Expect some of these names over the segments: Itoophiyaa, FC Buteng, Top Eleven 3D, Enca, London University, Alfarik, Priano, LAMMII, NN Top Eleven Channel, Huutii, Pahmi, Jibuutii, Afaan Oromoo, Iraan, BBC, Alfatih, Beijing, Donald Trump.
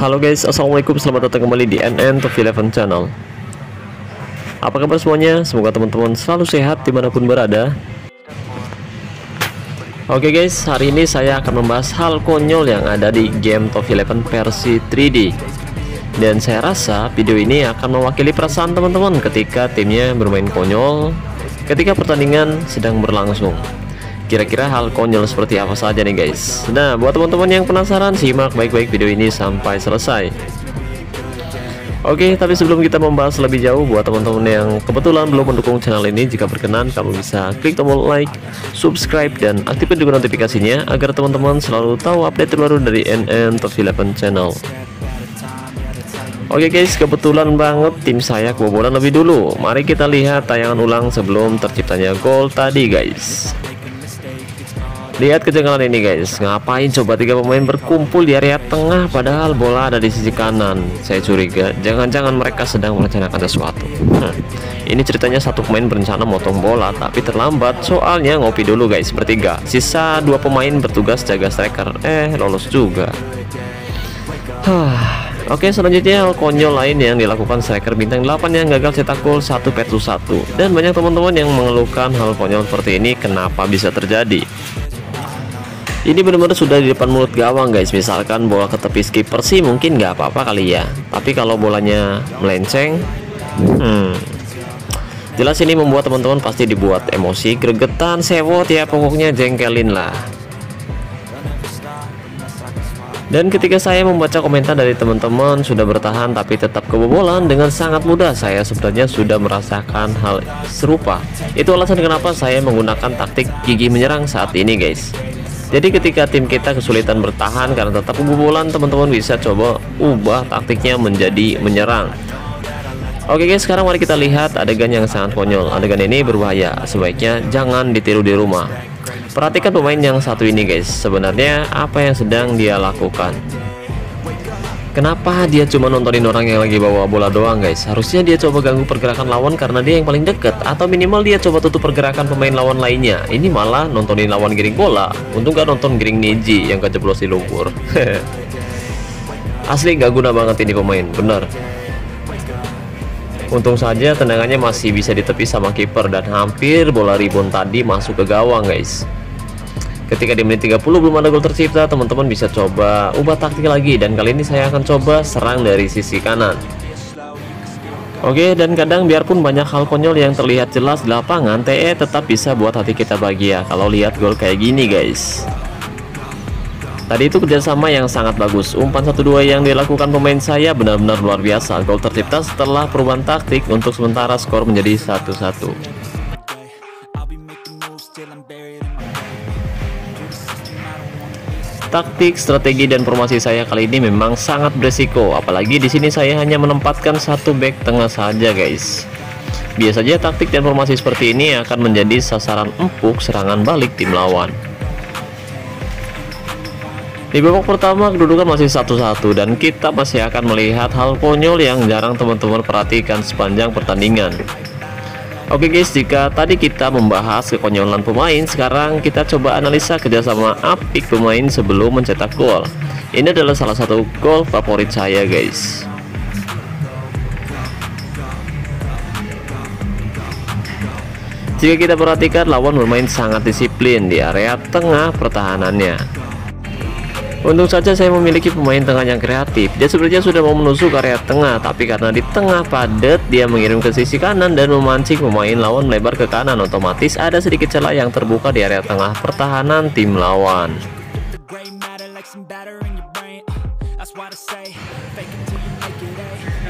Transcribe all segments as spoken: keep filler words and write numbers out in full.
Halo guys, assalamualaikum, selamat datang kembali di N N Top Eleven Channel. Apa kabar semuanya? Semoga teman-teman selalu sehat dimanapun berada. Oke guys, hari ini saya akan membahas hal konyol yang ada di game Top Eleven versi tiga D. Dan saya rasa video ini akan mewakili perasaan teman-teman ketika timnya bermain konyol ketika pertandingan sedang berlangsung. Kira-kira hal konyol seperti apa saja nih guys. Nah, buat teman-teman yang penasaran, simak baik-baik video ini sampai selesai. Oke, tapi sebelum kita membahas lebih jauh, buat teman-teman yang kebetulan belum mendukung channel ini, jika berkenan kamu bisa klik tombol like, subscribe, dan aktifkan juga notifikasinya agar teman-teman selalu tahu update terbaru dari N N Top Eleven Channel. Oke guys, kebetulan banget tim saya kebobolan lebih dulu. Mari kita lihat tayangan ulang sebelum terciptanya gol tadi guys. Lihat kejanggalan ini guys, ngapain coba tiga pemain berkumpul di area tengah padahal bola ada di sisi kanan. Saya curiga jangan-jangan mereka sedang merencanakan sesuatu. Nah, ini ceritanya satu pemain berencana motong bola tapi terlambat, soalnya ngopi dulu guys bertiga. Sisa dua pemain bertugas jaga striker, eh lolos juga. Hah. Oke, selanjutnya hal konyol lain yang dilakukan striker bintang delapan yang gagal cetak gol satu versus satu. Dan banyak teman-teman yang mengeluhkan hal konyol seperti ini, kenapa bisa terjadi. Ini benar-benar sudah di depan mulut gawang guys. Misalkan bola ke tepi kiper sih mungkin nggak apa-apa kali ya. Tapi kalau bolanya melenceng, hmm, jelas ini membuat teman-teman pasti dibuat emosi, gregetan, sewot ya, pokoknya jengkelin lah. Dan ketika saya membaca komentar dari teman-teman sudah bertahan tapi tetap kebobolan dengan sangat mudah, saya sebenarnya sudah merasakan hal serupa. Itu alasan kenapa saya menggunakan taktik gigi menyerang saat ini guys. Jadi ketika tim kita kesulitan bertahan karena tetap kebobolan, teman-teman bisa coba ubah taktiknya menjadi menyerang. Oke guys, sekarang mari kita lihat adegan yang sangat konyol. Adegan ini berbahaya, sebaiknya jangan ditiru di rumah. Perhatikan pemain yang satu ini guys, sebenarnya apa yang sedang dia lakukan. Kenapa dia cuma nontonin orang yang lagi bawa bola doang guys? Harusnya dia coba ganggu pergerakan lawan karena dia yang paling dekat, atau minimal dia coba tutup pergerakan pemain lawan lainnya. Ini malah nontonin lawan giring bola. Untung gak nonton giring Niji yang kejeblos di lumpur. Asli gak guna banget ini pemain, bener. Untung saja tendangannya masih bisa ditepis sama kiper dan hampir bola rebound tadi masuk ke gawang guys. Ketika di menit tiga puluh belum ada gol tercipta, teman-teman bisa coba ubah taktik lagi, dan kali ini saya akan coba serang dari sisi kanan. Oke, dan kadang biarpun banyak hal konyol yang terlihat jelas di lapangan, T E tetap bisa buat hati kita bahagia kalau lihat gol kayak gini guys. Tadi itu kerjasama yang sangat bagus. Umpan satu dua yang dilakukan pemain saya benar-benar luar biasa. Gol tercipta setelah perubahan taktik, untuk sementara skor menjadi satu satu. Taktik, strategi, dan formasi saya kali ini memang sangat beresiko, apalagi di sini saya hanya menempatkan satu back tengah saja guys. Biasanya taktik dan formasi seperti ini akan menjadi sasaran empuk serangan balik tim lawan. Di babak pertama kedudukan masih satu satu dan kita masih akan melihat hal konyol yang jarang teman-teman perhatikan sepanjang pertandingan. Oke guys, jika tadi kita membahas kekonyolan pemain, sekarang kita coba analisa kerjasama apik pemain sebelum mencetak gol. Ini adalah salah satu gol favorit saya guys. Jika kita perhatikan, lawan bermain sangat disiplin di area tengah pertahanannya. Untung saja saya memiliki pemain tengah yang kreatif. Dia sebenarnya sudah mau menusuk area tengah, tapi karena di tengah padat, dia mengirim ke sisi kanan dan memancing pemain lawan melebar ke kanan. Otomatis ada sedikit celah yang terbuka di area tengah pertahanan tim lawan.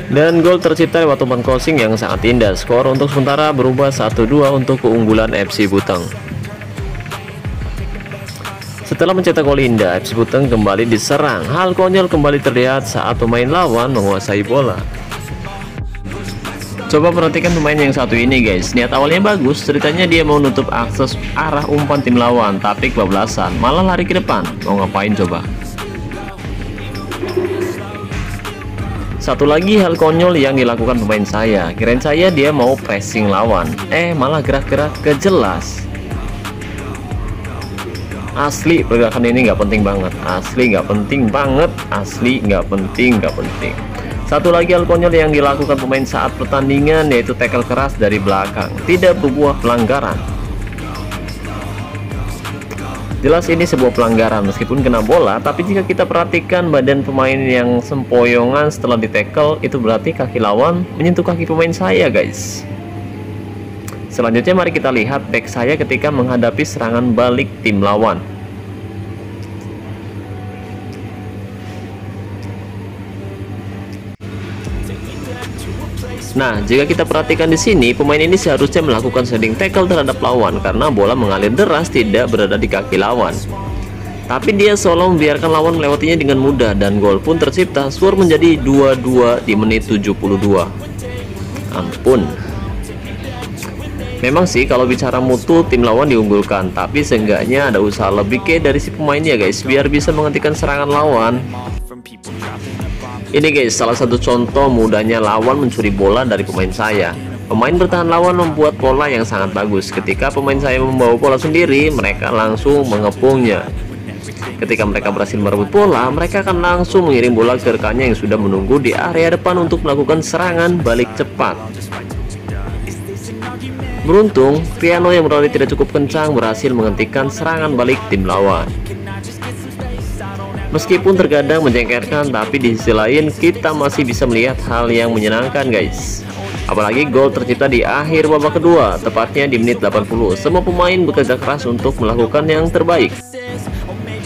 Dan gol tercipta lewat umpan crossing yang sangat indah. Skor untuk sementara berubah satu dua untuk keunggulan F C Buteng. Setelah mencetak gol indah, F C Buteng kembali diserang. Hal konyol kembali terlihat saat pemain lawan menguasai bola. Coba perhatikan pemain yang satu ini guys. Niat awalnya bagus, ceritanya dia mau nutup akses arah umpan tim lawan, tapi kebablasan, malah lari ke depan. Mau ngapain coba? Satu lagi hal konyol yang dilakukan pemain saya. Kirain saya dia mau pressing lawan, eh malah gerak-gerak kejelas. asli pergerakan ini nggak penting banget, asli nggak penting banget, asli nggak penting, nggak penting. Satu lagi hal konyol yang dilakukan pemain saat pertandingan yaitu tackle keras dari belakang, tidak berbuah pelanggaran. Jelas ini sebuah pelanggaran meskipun kena bola, tapi jika kita perhatikan badan pemain yang sempoyongan setelah ditekel, itu berarti kaki lawan menyentuh kaki pemain saya, guys. Selanjutnya mari kita lihat back saya ketika menghadapi serangan balik tim lawan. Nah, jika kita perhatikan di sini, pemain ini seharusnya melakukan sliding tackle terhadap lawan karena bola mengalir deras tidak berada di kaki lawan. Tapi dia seolah membiarkan lawan melewatinya dengan mudah dan gol pun tercipta. Skor menjadi dua dua di menit tujuh puluh dua. Ampun. Memang sih kalau bicara mutu tim lawan diunggulkan, tapi seenggaknya ada usaha lebih ke dari si pemainnya, guys, biar bisa menghentikan serangan lawan. Ini guys, salah satu contoh mudahnya lawan mencuri bola dari pemain saya. Pemain bertahan lawan membuat pola yang sangat bagus. Ketika pemain saya membawa bola sendiri, mereka langsung mengepungnya. Ketika mereka berhasil merebut bola, mereka akan langsung mengirim bola ke rekannya yang sudah menunggu di area depan untuk melakukan serangan balik cepat. Beruntung, Priano yang berlari tidak cukup kencang berhasil menghentikan serangan balik tim lawan. Meskipun terkadang menjengkelkan, tapi di sisi lain kita masih bisa melihat hal yang menyenangkan, guys. Apalagi gol tercipta di akhir babak kedua, tepatnya di menit delapan puluh. Semua pemain bekerja keras untuk melakukan yang terbaik.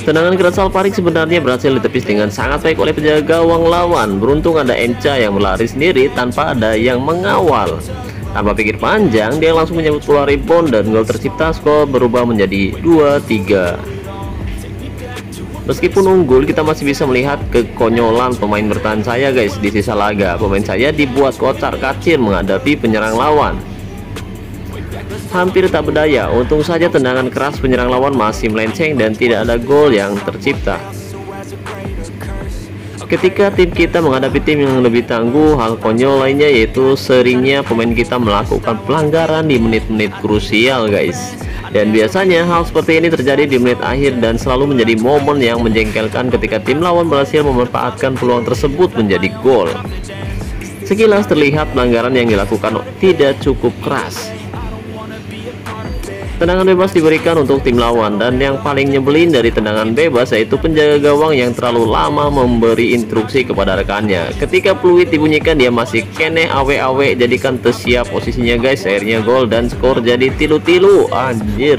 Tendangan keras Alfarik sebenarnya berhasil ditepis dengan sangat baik oleh penjaga gawang lawan. Beruntung ada Enca yang berlari sendiri tanpa ada yang mengawal. Tanpa pikir panjang, dia langsung menyambut bola rebound dan gol tercipta. Skor berubah menjadi dua tiga. Meskipun unggul, kita masih bisa melihat kekonyolan pemain bertahan saya, guys. Di sisa laga, pemain saya dibuat kocar-kacir menghadapi penyerang lawan. Hampir tak berdaya, untung saja tendangan keras penyerang lawan masih melenceng dan tidak ada gol yang tercipta. Ketika tim kita menghadapi tim yang lebih tangguh, hal konyol lainnya yaitu seringnya pemain kita melakukan pelanggaran di menit-menit krusial, guys. Dan biasanya hal seperti ini terjadi di menit akhir dan selalu menjadi momen yang menjengkelkan ketika tim lawan berhasil memanfaatkan peluang tersebut menjadi gol. Sekilas terlihat pelanggaran yang dilakukan tidak cukup keras. Tendangan bebas diberikan untuk tim lawan dan yang paling nyebelin dari tendangan bebas yaitu penjaga gawang yang terlalu lama memberi instruksi kepada rekannya. Ketika peluit dibunyikan dia masih kene awe-awe jadikan tersiap posisinya, guys. Akhirnya gol dan skor jadi tilu-tilu, anjir.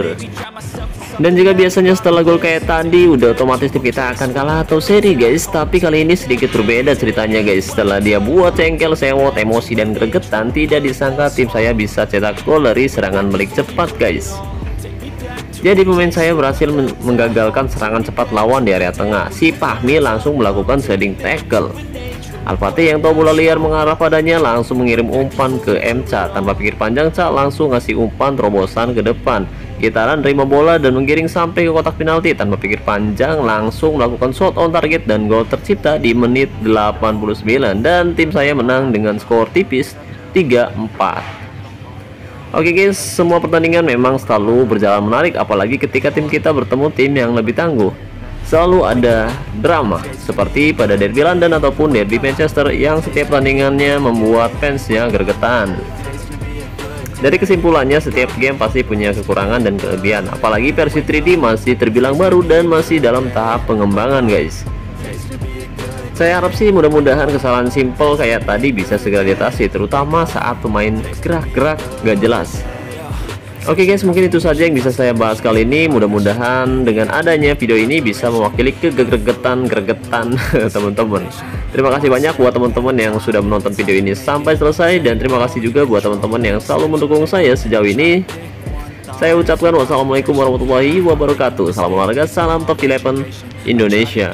Dan jika biasanya setelah gol kayak tadi udah otomatis tim kita akan kalah atau seri, guys. Tapi kali ini sedikit berbeda ceritanya, guys. Setelah dia buat cengkel, sewot, emosi dan gregetan, tidak disangka tim saya bisa cetak gol dari serangan balik cepat, guys. Jadi pemain saya berhasil menggagalkan serangan cepat lawan di area tengah. Si Pahmi langsung melakukan sliding tackle. Alfatih yang tahu bola liar mengarah padanya langsung mengirim umpan ke Enca. Tanpa pikir panjang, Ca langsung ngasih umpan terobosan ke depan. Gitaran terima bola dan menggiring sampai ke kotak penalti. Tanpa pikir panjang langsung melakukan shot on target dan gol tercipta di menit delapan puluh sembilan. Dan tim saya menang dengan skor tipis tiga empat. Oke guys, semua pertandingan memang selalu berjalan menarik, apalagi ketika tim kita bertemu tim yang lebih tangguh. Selalu ada drama, seperti pada derby London ataupun derby Manchester yang setiap pertandingannya membuat fansnya gergetan. Dari kesimpulannya, setiap game pasti punya kekurangan dan kelebihan. Apalagi versi tiga D masih terbilang baru dan masih dalam tahap pengembangan, guys. Saya harap sih mudah-mudahan kesalahan simple kayak tadi bisa segera diatasi, terutama saat pemain gerak-gerak gak jelas. Oke guys, mungkin itu saja yang bisa saya bahas kali ini. Mudah-mudahan dengan adanya video ini bisa mewakili kegergetan-gergetan teman-teman. Terima kasih banyak buat teman-teman yang sudah menonton video ini sampai selesai. Dan terima kasih juga buat teman-teman yang selalu mendukung saya sejauh ini. Saya ucapkan wassalamualaikum warahmatullahi wabarakatuh. Salam olahraga, salam Top Eleven Indonesia.